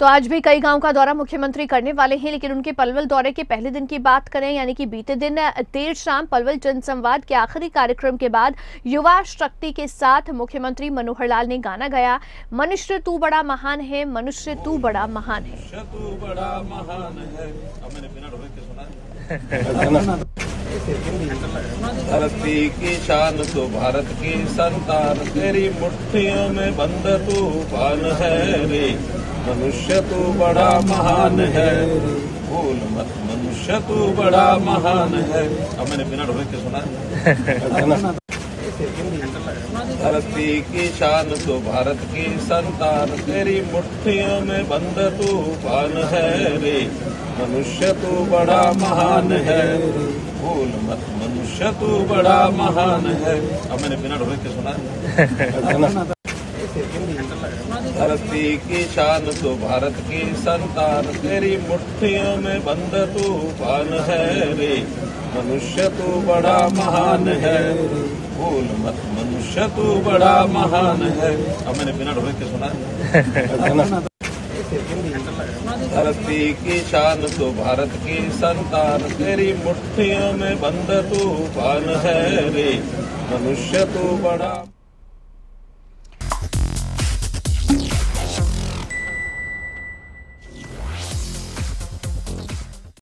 तो आज भी कई गांव का दौरा मुख्यमंत्री करने वाले हैं, लेकिन उनके पलवल दौरे के पहले दिन की बात करें यानी कि बीते दिन देर शाम पलवल जनसंवाद के आखिरी कार्यक्रम के बाद युवा शक्ति के साथ मुख्यमंत्री मनोहर लाल ने गाना गाया, मनुष्य तू बड़ा महान है, मनुष्य तू बड़ा महान है। धरती की शान तो भारत की संतान, तेरी मुट्ठियों में बंद तूफान है रे, मनुष्य तू बड़ा महान है, भूल मत मनुष्य तू बड़ा महान है। अब मैंने बिना ढोल के सुना। धरती की शान तो भारत की संतान, तेरी मुट्ठियों में बंद तूफान है रे, मनुष्य तू बड़ा महान है, भूल मत मनुष्य तू बड़ा महान है। अब मैंने बिना ढोल के सुना। धरती की शान तो भारत की संतान, तेरी मुट्ठियों में बंद तूफान है रे, मनुष्य तू बड़ा महान है, भूल मत मनुष्य तू बड़ा महान है। अब मैंने बिना ढोल के सुना। धरती की शान तो भारत की संतान, तेरी मुट्ठियों में बंद तूफान है रे, मनुष्य तू बड़ा